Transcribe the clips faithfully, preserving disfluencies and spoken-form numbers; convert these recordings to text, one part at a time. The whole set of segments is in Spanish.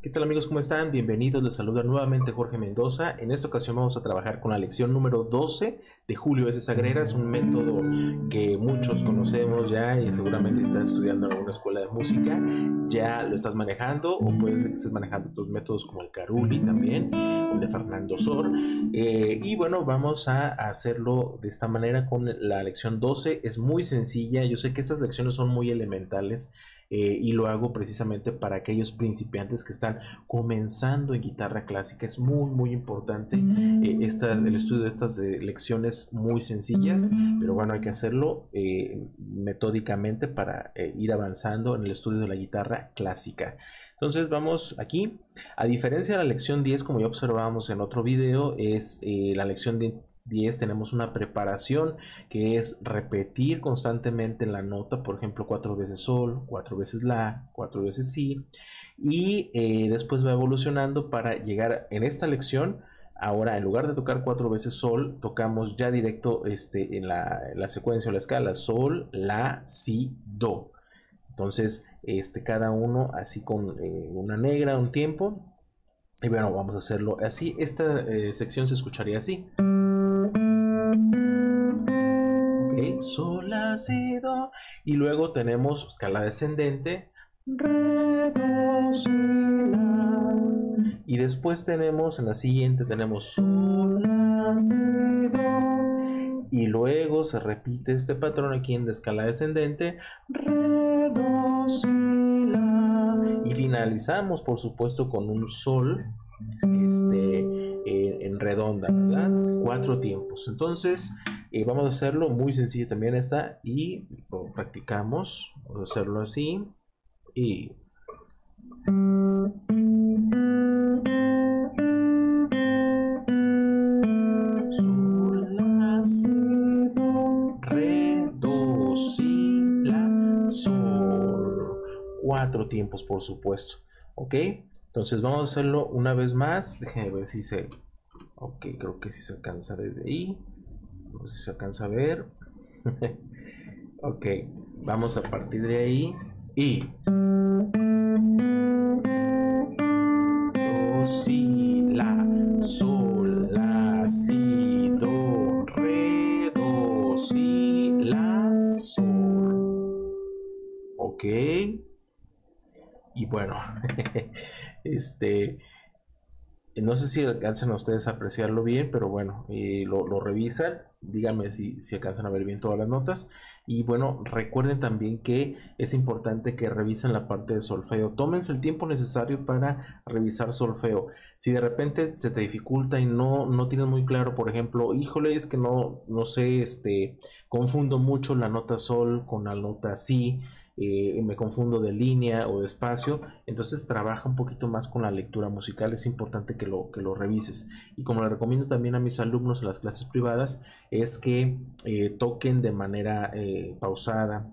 ¿Qué tal amigos? ¿Cómo están? Bienvenidos, les saluda nuevamente Jorge Mendoza. En esta ocasión vamos a trabajar con la lección número doce de Julio ese Sagreras, un método que muchos conocemos ya y seguramente estás estudiando en alguna escuela de música, ya lo estás manejando o puede ser que estés manejando otros métodos como el Carulli también, o de Fernando Sor. Eh, y bueno, vamos a hacerlo de esta manera con la lección doce, es muy sencilla, yo sé que estas lecciones son muy elementales, Eh, y lo hago precisamente para aquellos principiantes que están comenzando en guitarra clásica. Es muy muy importante eh, esta, el estudio de estas eh, lecciones muy sencillas, pero bueno, hay que hacerlo eh, metódicamente para eh, ir avanzando en el estudio de la guitarra clásica. Entonces vamos aquí, a diferencia de la lección diez, como ya observábamos en otro video, es eh, la lección de diez tenemos una preparación que es repetir constantemente la nota, por ejemplo cuatro veces sol, cuatro veces la, cuatro veces si, y eh, después va evolucionando para llegar en esta lección. Ahora, en lugar de tocar cuatro veces sol, tocamos ya directo este, en la, la secuencia o la escala sol, la, si, do. Entonces este, cada uno así con eh, una negra un tiempo, y bueno, vamos a hacerlo así. Esta eh, sección se escucharía así. Sol, la, si, do, y luego tenemos escala descendente, re, do, si, la, y después tenemos en la siguiente tenemos sol, la, si, do, y luego se repite este patrón aquí en la escala descendente, re, do, si, la, y finalizamos por supuesto con un sol este, eh, en redonda, ¿verdad? Cuatro tiempos. Entonces Eh, vamos a hacerlo muy sencillo también esta, y lo practicamos. Vamos a hacerlo así y sol, la, si, do, re, do, si, la, sol. Cuatro tiempos por supuesto, ok. Entonces vamos a hacerlo una vez más. Déjenme ver si se, ok, creo que si se alcanza desde ahí. No sé si se alcanza a ver. Ok, vamos a partir de ahí. Y do, si, la, sol, la, si, do, re, do, si, la, sol. Ok. Y bueno, este... no sé si alcanzan a ustedes a apreciarlo bien, pero bueno, eh, lo, lo revisan. Díganme si, si alcanzan a ver bien todas las notas. Y bueno, recuerden también que es importante que revisen la parte de solfeo. Tómense el tiempo necesario para revisar solfeo. Si de repente se te dificulta y no, no tienes muy claro, por ejemplo, híjole, es que no, no sé, este, confundo mucho la nota sol con la nota si. Eh, me confundo de línea o de espacio, entonces trabaja un poquito más con la lectura musical, es importante que lo, que lo revises. Y como le recomiendo también a mis alumnos en las clases privadas, es que eh, toquen de manera eh, pausada,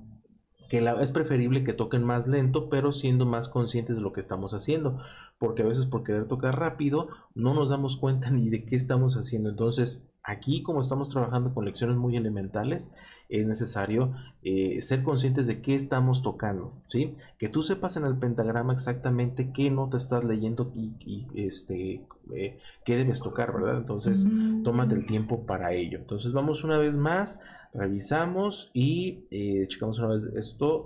que la, es preferible que toquen más lento, pero siendo más conscientes de lo que estamos haciendo, porque a veces por querer tocar rápido, no nos damos cuenta ni de qué estamos haciendo. Entonces aquí, como estamos trabajando con lecciones muy elementales, es necesario eh, ser conscientes de qué estamos tocando, ¿sí? Que tú sepas en el pentagrama exactamente qué nota estás leyendo y, y este, eh, qué debes tocar, ¿verdad? Entonces, tómate el tiempo para ello. Entonces, vamos una vez más, revisamos y eh, checamos una vez esto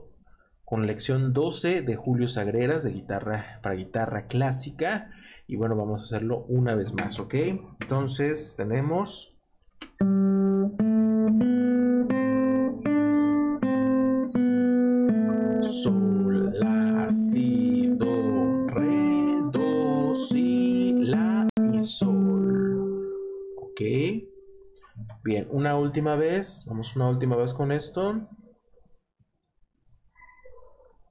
con lección doce de Julio Sagreras de guitarra para guitarra clásica. Y bueno, vamos a hacerlo una vez más, ¿ok? Entonces tenemos sol, la, si, do, re, do, si, la y sol. ¿Ok? Bien, una última vez. Vamos una última vez con esto.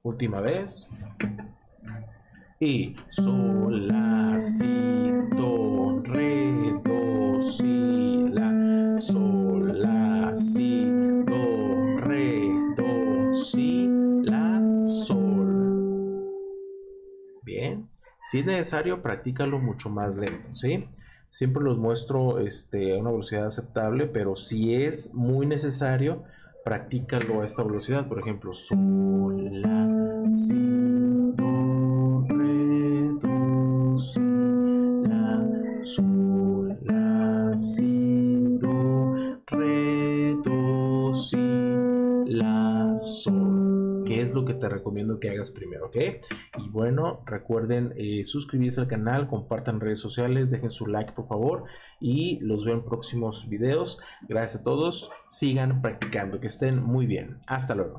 Última vez. Y sol, la, si, do, re, do, si, la, sol, la, si, do, re, do, si, la, sol. Bien, si es necesario, practícalo mucho más lento, ¿sí? Siempre los muestro este, a una velocidad aceptable, pero si es muy necesario, practícalo a esta velocidad. Por ejemplo, sol, la, si, do, re, do, es lo que te recomiendo que hagas primero, ¿ok? Y bueno, recuerden eh, suscribirse al canal, compartan redes sociales, dejen su like por favor y los veo en próximos videos. Gracias a todos, sigan practicando, que estén muy bien. Hasta luego.